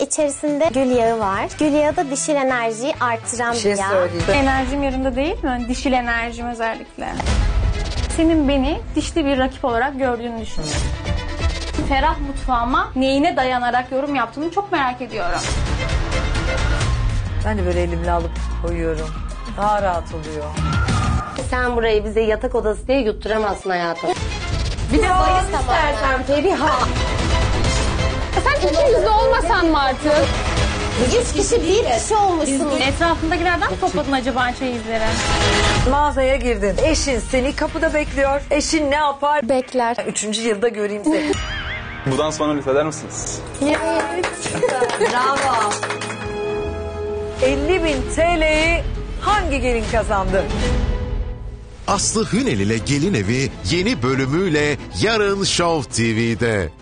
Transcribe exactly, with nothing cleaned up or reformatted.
İçerisinde gül yağı var. Gül yağı da dişil enerjiyi artıran bir, şey bir yağ. Enerjim yerinde değil mi? Dişil enerjim özellikle. Senin beni dişli bir rakip olarak gördüğünü düşünüyorum. Ferah mutfağıma neyine dayanarak yorum yaptığını çok merak ediyorum. Ben de böyle elimle alıp koyuyorum. Daha rahat oluyor. Sen burayı bize yatak odası diye yutturamazsın hayatım. Bir de bayıl istersen Feriha. Sen iki yüzlü olmasan mı artık? Üç kişi değil kişi olmuşsun. Etrafındakilerden mi topladın acaba çeyizleri? Mağazaya girdin. Eşin seni kapıda bekliyor. Eşin ne yapar? Bekler. Üçüncü yılda göreyim seni. Bu dans bana lütfeder misiniz? Evet. Bravo. elli bin T L'yi hangi gelin kazandı? Aslı Hünel ile Gelin Evi yeni bölümüyle yarın Show T V'de.